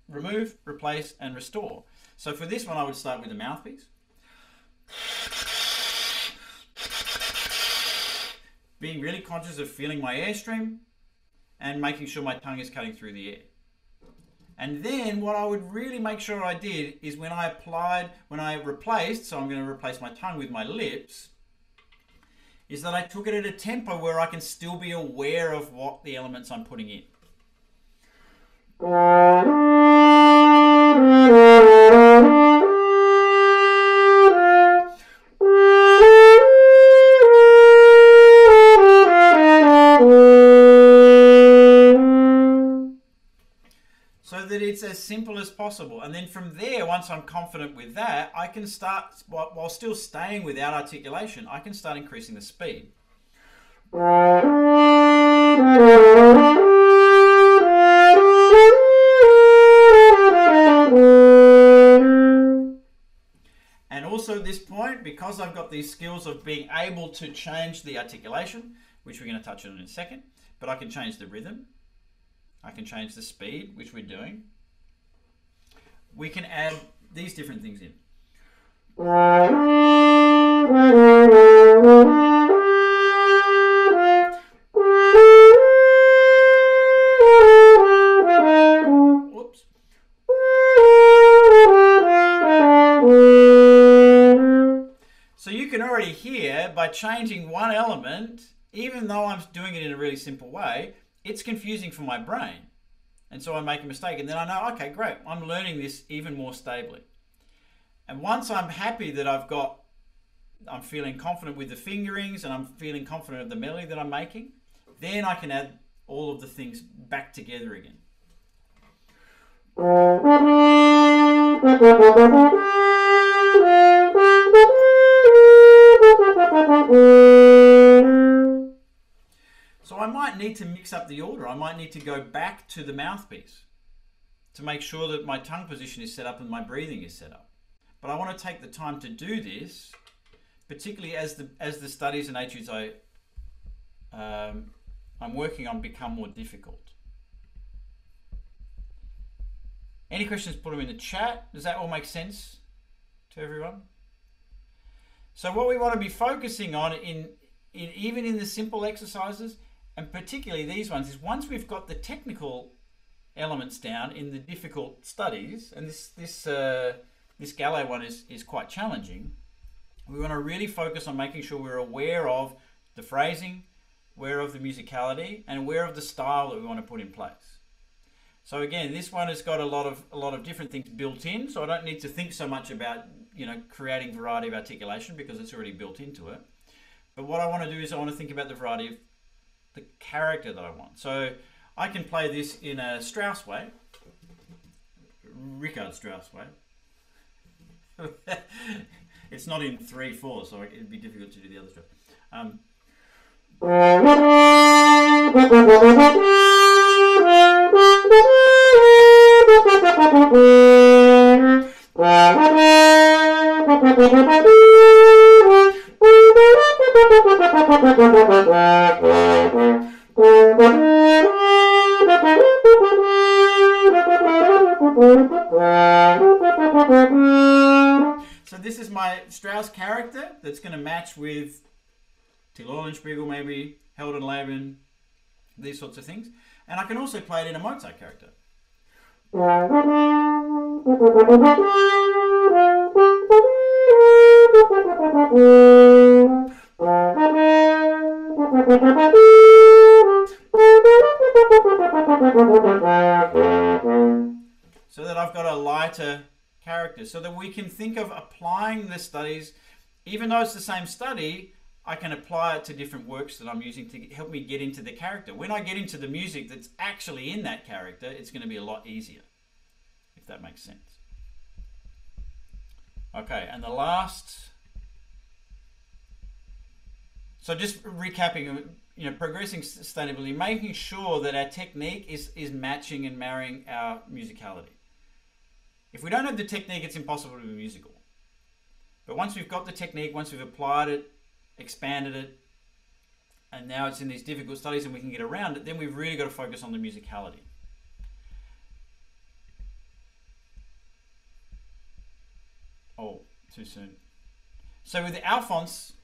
remove, replace, and restore. So for this one, I would start with the mouthpiece, being really conscious of feeling my airstream and making sure my tongue is cutting through the air. And then what I would really make sure I did is when I replaced, so I'm going to replace my tongue with my lips, is that I took it at a tempo where I can still be aware of what the elements I'm putting in. It's as simple as possible, and then from there, once I'm confident with that, I can start, while still staying without articulation, I can start increasing the speed. And also at this point, because I've got these skills of being able to change the articulation, which we're going to touch on in a second, but I can change the rhythm, I can change the speed, which we're doing. We can add these different things in. Whoops. So you can already hear by changing one element, even though I'm doing it in a really simple way, it's confusing for my brain. And so I make a mistake, and then I know, okay, great, I'm learning this even more stably. And once I'm happy that I'm feeling confident with the fingerings and I'm feeling confident of the melody that I'm making, then I can add all of the things back together again. So I might need to mix up the order. I might need to go back to the mouthpiece to make sure that my tongue position is set up and my breathing is set up. But I want to take the time to do this, particularly as the studies and etudes I'm working on become more difficult. Any questions, put them in the chat. Does that all make sense to everyone? So what we want to be focusing on even in the simple exercises, and particularly these ones, is once we've got the technical elements down in the difficult studies, and this Gallay one is quite challenging, we want to really focus on making sure we're aware of the phrasing, aware of the musicality, and aware of the style that we want to put in place. So again, this one has got a lot of different things built in, so I don't need to think so much about, you know, creating variety of articulation because it's already built into it. But what I want to do is I want to think about the variety of the character that I want. So I can play this in a Strauss way, Richard Strauss way. It's not in 3/4, so it'd be difficult to do the other stuff. So this is my Strauss character that's going to match with Till Eulenspiegel, maybe Held and Laban, these sorts of things. And I can also play it in a Mozart character. So that I've got a lighter character, so that we can think of applying the studies, even though it's the same study, I can apply it to different works that I'm using to help me get into the character. When I get into the music that's actually in that character, it's going to be a lot easier, if that makes sense. Okay, and the last. So just recapping, you know, progressing sustainably, making sure that our technique is matching and marrying our musicality. If we don't have the technique, it's impossible to be musical. But once we've got the technique, once we've applied it, expanded it, and now it's in these difficult studies and we can get around it, then we've really got to focus on the musicality. Oh, too soon. So with Alphonse,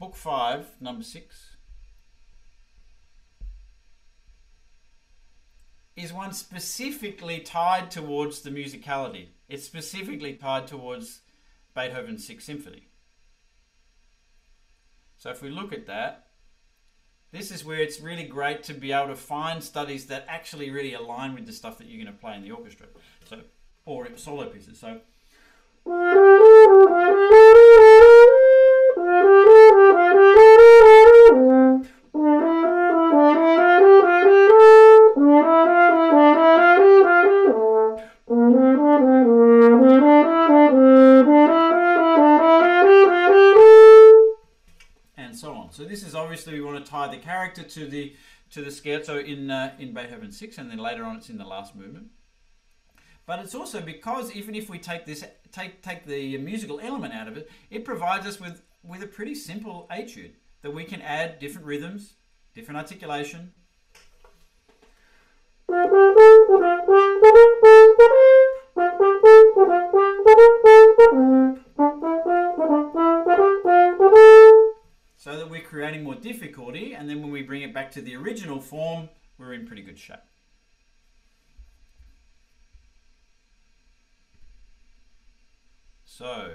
Book 5, number 6, is one specifically tied towards the musicality. It's specifically tied towards Beethoven's 6th Symphony. So if we look at that, this is where it's really great to be able to find studies that actually really align with the stuff that you're going to play in the orchestra, so, or solo pieces. So. So this is obviously we want to tie the character to the scherzo in Beethoven 6, and then later on it's in the last movement. But it's also because even if we take the musical element out of it, it provides us with a pretty simple etude that we can add different rhythms, different articulation. So that we're creating more difficulty, and then when we bring it back to the original form, we're in pretty good shape. So,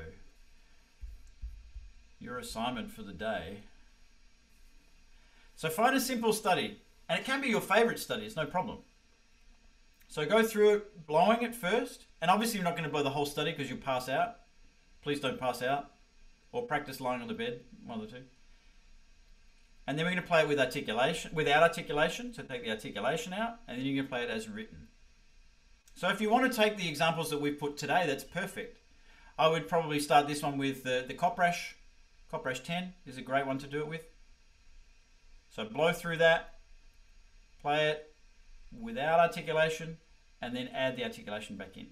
your assignment for the day. So find a simple study, and it can be your favorite study, it's no problem. So go through it, blowing it first, and obviously you're not gonna blow the whole study because you'll pass out. Please don't pass out, or practice lying on the bed, one of the two. And then we're going to play it with articulation, without articulation, so take the articulation out, and then you're going to play it as written. So if you want to take the examples that we've put today, that's perfect. I would probably start this one with the Kopprasch. Kopprasch 10 is a great one to do it with. So blow through that, play it without articulation, and then add the articulation back in.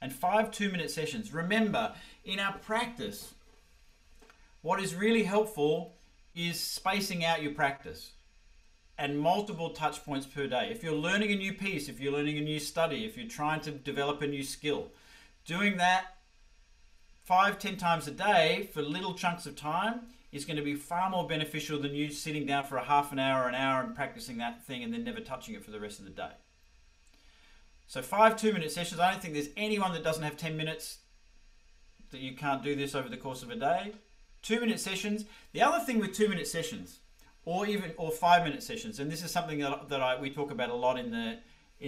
And 5 2-minute sessions. Remember, in our practice, what is really helpful is spacing out your practice and multiple touch points per day. If you're learning a new piece, if you're learning a new study, if you're trying to develop a new skill, doing that 5-10 times a day for little chunks of time is going to be far more beneficial than you sitting down for a half an hour or an hour and practicing that thing and then never touching it for the rest of the day. So 5 2-minute sessions. I don't think there's anyone that doesn't have 10 minutes that you can't do this over the course of a day. 2-minute sessions. The other thing with 2-minute sessions, or 5-minute sessions, and this is something that we talk about a lot in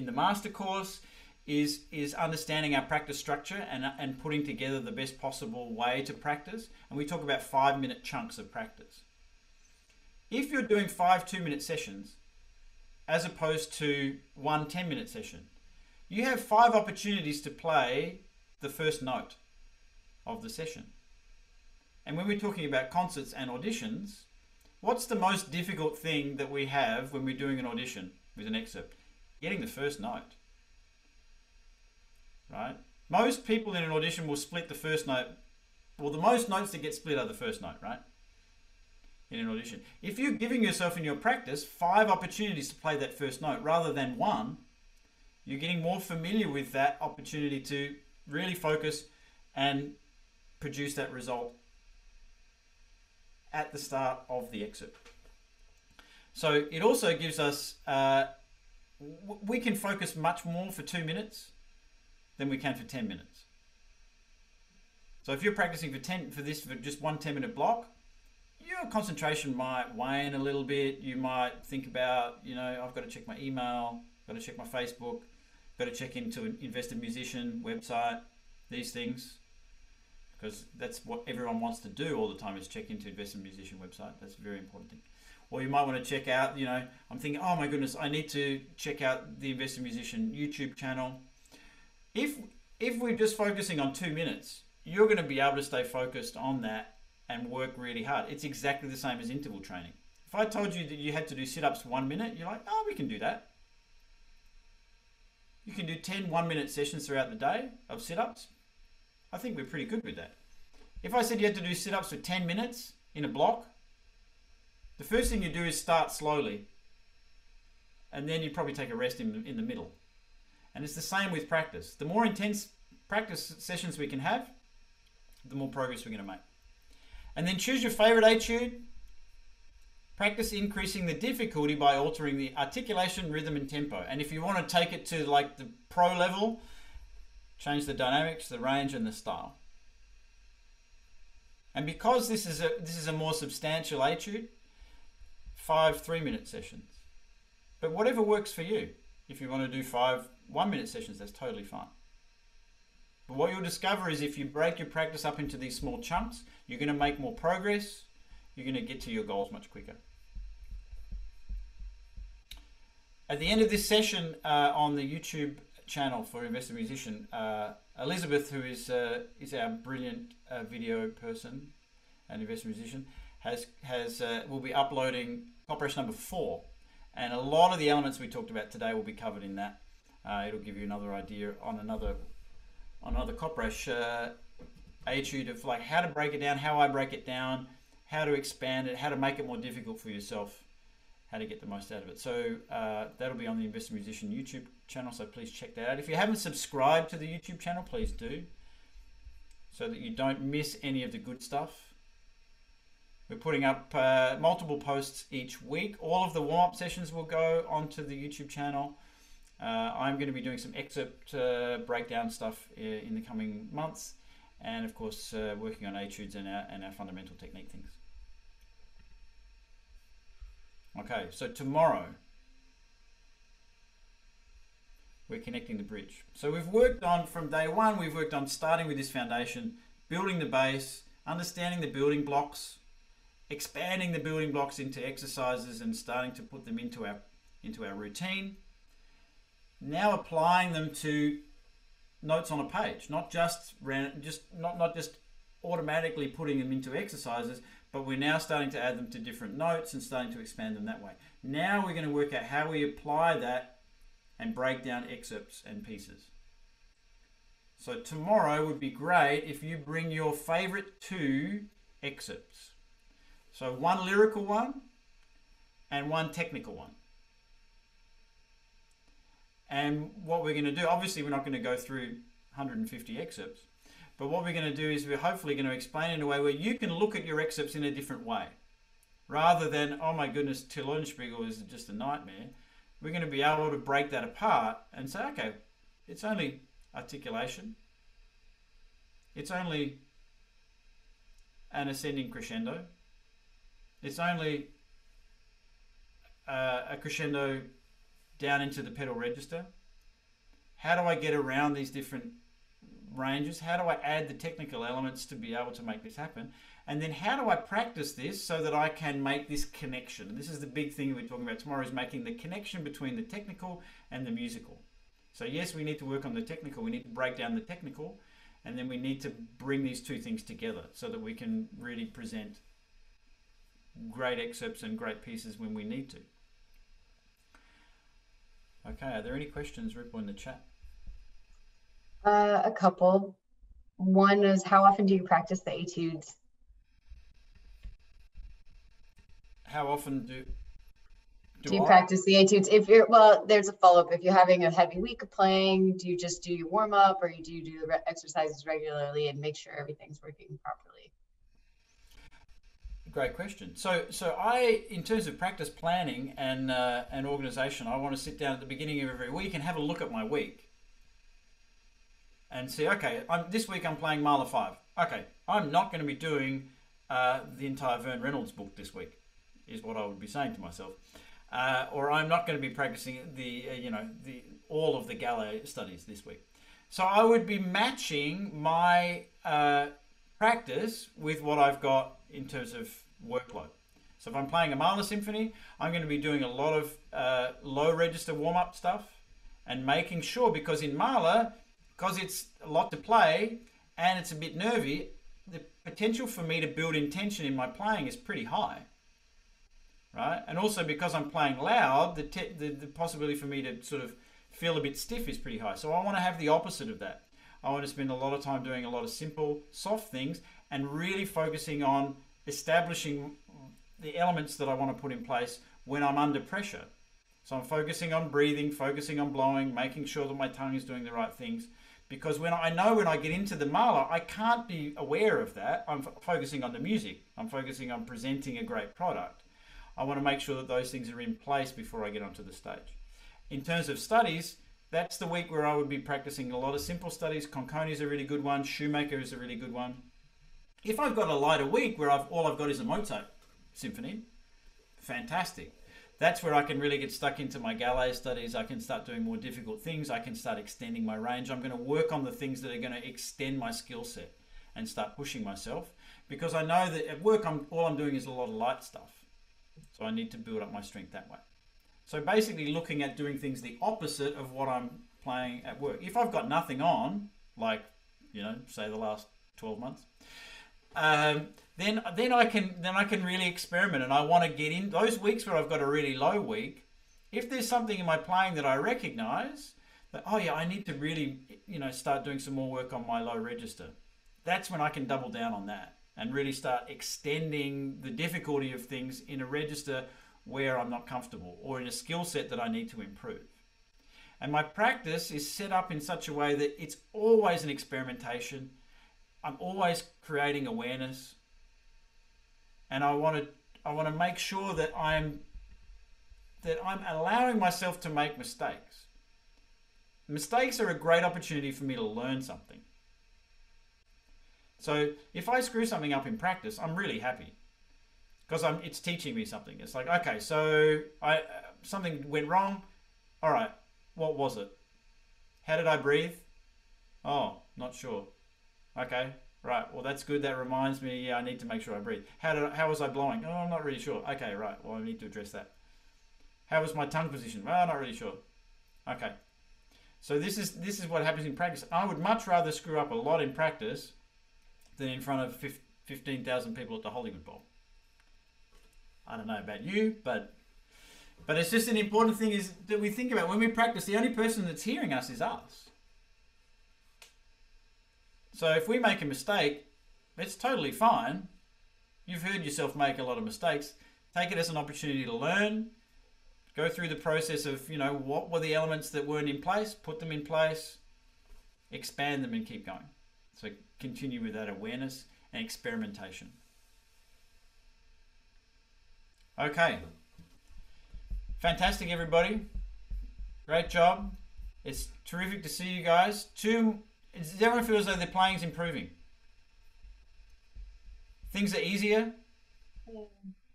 the master course, is understanding our practice structure and putting together the best possible way to practice. And we talk about 5-minute chunks of practice. If you're doing 5 2-minute sessions, as opposed to 1 10-minute session, you have 5 opportunities to play the first note of the session. And when we're talking about concerts and auditions, what's the most difficult thing that we have when we're doing an audition with an excerpt? Getting the first note, right? Most people in an audition will split the first note. Well, the most notes that get split are the first note, right? In an audition. If you're giving yourself in your practice 5 opportunities to play that first note rather than 1, you're getting more familiar with that opportunity to really focus and produce that result at the start of the excerpt. So it also gives us, we can focus much more for 2 minutes than we can for 10 minutes. So if you're practicing for just one 10-minute block, your concentration might wane a little bit. You might think about, you know, I've got to check my email, got to check my Facebook, got to check into an Invested Musician website, these things, because that's what everyone wants to do all the time, is check into Invested Musician website. That's a very important thing. Or you might want to check out, you know, I'm thinking, oh my goodness, I need to check out the Invested Musician YouTube channel. If we're just focusing on 2 minutes, you're going to be able to stay focused on that and work really hard. It's exactly the same as interval training. If I told you that you had to do sit-ups 1 minute, you're like, oh, we can do that. You can do 10 one-minute sessions throughout the day of sit-ups. I think we're pretty good with that. If I said you had to do sit-ups for 10 minutes in a block, the first thing you do is start slowly, and then you probably take a rest in the middle. And it's the same with practice. The more intense practice sessions we can have, the more progress we're going to make. And then choose your favorite etude. Practice increasing the difficulty by altering the articulation, rhythm, and tempo. And if you want to take it to like the pro level, change the dynamics, the range, and the style. And because this is a more substantial etude, 5 3-minute sessions. But whatever works for you. If you want to do 5 one-minute sessions, that's totally fine. But what you'll discover is if you break your practice up into these small chunks, you're going to make more progress. You're going to get to your goals much quicker. At the end of this session on the YouTube channel for Invested Musician, Elizabeth, who is our brilliant video person and Invested Musician, will be uploading Kopprasch number 4. And a lot of the elements we talked about today will be covered in that. It'll give you another idea on another Kopprasch etude of like how to break it down, how I break it down, how to expand it, how to make it more difficult for yourself, how to get the most out of it. So that'll be on the Invested Musician YouTube channel, so please check that out. If you haven't subscribed to the YouTube channel, please do, so that you don't miss any of the good stuff. We're putting up multiple posts each week. All of the warm-up sessions will go onto the YouTube channel. I'm going to be doing some excerpt breakdown stuff in the coming months, and of course working on etudes and our fundamental technique things. Okay, so tomorrow we're connecting the bridge. So we've worked on, from day 1, we've worked on starting with this foundation, building the base, understanding the building blocks, expanding the building blocks into exercises and starting to put them into our routine. Now applying them to notes on a page, not just automatically putting them into exercises, but we're now starting to add them to different notes and starting to expand them that way. Now we're going to work out how we apply that and break down excerpts and pieces. So tomorrow would be great if you bring your favorite 2 excerpts. So one lyrical one and one technical one. And what we're going to do, obviously we're not going to go through 150 excerpts, but what we're going to do is we're hopefully going to explain in a way where you can look at your excerpts in a different way. Rather than, oh my goodness, Till Eulenspiegel is just a nightmare, we're going to be able to break that apart and say, okay, it's only articulation. It's only an ascending crescendo. It's only a crescendo down into the pedal register. How do I get around these different ranges? How do I add the technical elements to be able to make this happen? And then how do I practice this so that I can make this connection? And this is the big thing we're talking about tomorrow, is making the connection between the technical and the musical. So yes, we need to work on the technical. We need to break down the technical, and then we need to bring these two things together so that we can really present great excerpts and great pieces when we need to. Okay, are there any questions, Rupert, in the chat? A couple. One is, how often do you practice the etudes? How often do Do you practice the etudes? If you're, well, there's a follow-up. If you're having a heavy week of playing, do you just do your warm-up, or do you do the exercises regularly and make sure everything's working properly? Great question. So I, in terms of practice planning and organization, I want to sit down at the beginning of every week and have a look at my week and see, okay, this week I'm playing Mahler 5. Okay, I'm not going to be doing the entire Vern Reynolds book this week, is what I would be saying to myself. Or I'm not going to be practicing the, all of the Gallay studies this week. So I would be matching my practice with what I've got in terms of workload. So if I'm playing a Mahler symphony, I'm going to be doing a lot of low register warm-up stuff and making sure, because in Mahler, because it's a lot to play and it's a bit nervy, the potential for me to build intention in my playing is pretty high. Right? And also because I'm playing loud, the possibility for me to sort of feel a bit stiff is pretty high. So I want to have the opposite of that. I want to spend a lot of time doing a lot of simple, soft things and really focusing on establishing the elements that I want to put in place when I'm under pressure. So I'm focusing on breathing, focusing on blowing, making sure that my tongue is doing the right things. Because when I get into the Mahler, I can't be aware of that. I'm focusing on the music. I'm focusing on presenting a great product. I want to make sure that those things are in place before I get onto the stage. In terms of studies, that's the week where I would be practicing a lot of simple studies. Conconi is a really good one. Shoemaker is a really good one. If I've got a lighter week where all I've got is a Mozart symphony, fantastic. That's where I can really get stuck into my Gallay studies. I can start doing more difficult things. I can start extending my range. I'm going to work on the things that are going to extend my skill set and start pushing myself, because I know that at work, all I'm doing is a lot of light stuff. So I need to build up my strength that way. So basically looking at doing things the opposite of what I'm playing at work. If I've got nothing on, like, say the last 12 months, then I can really experiment. And I want to get in those weeks where I've got a really low week. If there's something in my playing that I recognize that, oh yeah, I need to really, start doing some more work on my low register. That's when I can double down on that and really start extending the difficulty of things in a register where I'm not comfortable, or in a skill set that I need to improve. And my practice is set up in such a way that it's always an experimentation. I'm always creating awareness. And I want to make sure that I'm allowing myself to make mistakes. Mistakes are a great opportunity for me to learn something. So if I screw something up in practice, I'm really happy, because it's teaching me something. It's like, okay, so something went wrong. All right, what was it? How did I breathe? Oh, not sure. Okay, right. Well, that's good. That reminds me. Yeah, I need to make sure I breathe. How was I blowing? Oh, I'm not really sure. Okay, right. Well, I need to address that. How was my tongue position? Well, I'm not really sure. Okay. So this is what happens in practice. I would much rather screw up a lot in practice than in front of 15,000 people at the Hollywood Bowl. I don't know about you, but it's just an important thing is that we think about when we practice. The only person that's hearing us is us. So if we make a mistake, it's totally fine. You've heard yourself make a lot of mistakes. Take it as an opportunity to learn. Go through the process of, what were the elements that weren't in place, put them in place, expand them, and keep going. So continue with that awareness and experimentation. Okay. Fantastic, everybody. Great job. It's terrific to see you guys. Does everyone feel as though their playing's improving? Things are easier? Yeah.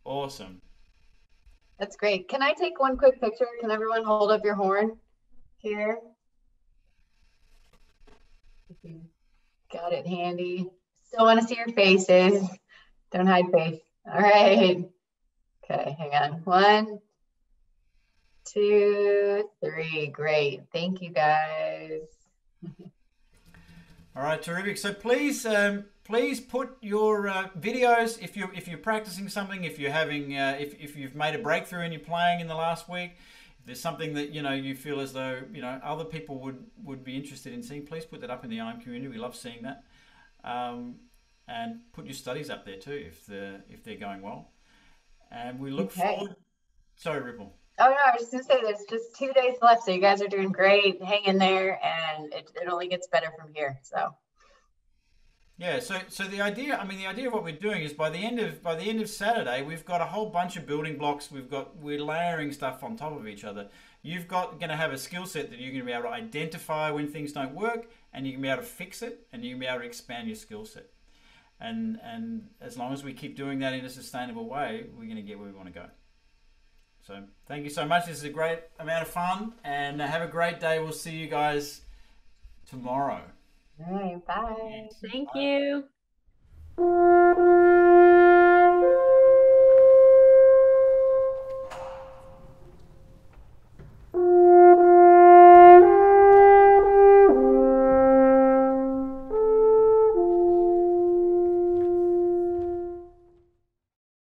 Awesome. That's great. Can I take one quick picture? Can everyone hold up your horn here? Got it handy. Still want to see your faces. Don't hide face. All right. Okay, hang on. 1, 2, 3. Great. Thank you, guys. All right, terrific. So please, please put your videos. If you're practicing something, if you're having, if you've made a breakthrough and you're playing in the last week, if there's something that you feel as though other people would be interested in seeing, please put that up in the IM community. We love seeing that, and put your studies up there too if they're going well. And we look forward. Sorry, Ripple. Oh, no, I was just going to say there's just 2 days left, so you guys are doing great. Hang in there, and it only gets better from here, so. Yeah, so the idea, I mean, the idea of what we're doing is by the end of Saturday, we've got a whole bunch of building blocks. We're layering stuff on top of each other. You've gonna have a skill set that you're gonna be able to identify when things don't work, and you can be able to fix it, and you can be able to expand your skill set. And as long as we keep doing that in a sustainable way, we're gonna get where we want to go. So thank you so much. This is a great amount of fun, and have a great day. We'll see you guys tomorrow. All right, bye. Thanks. Thank you. Bye.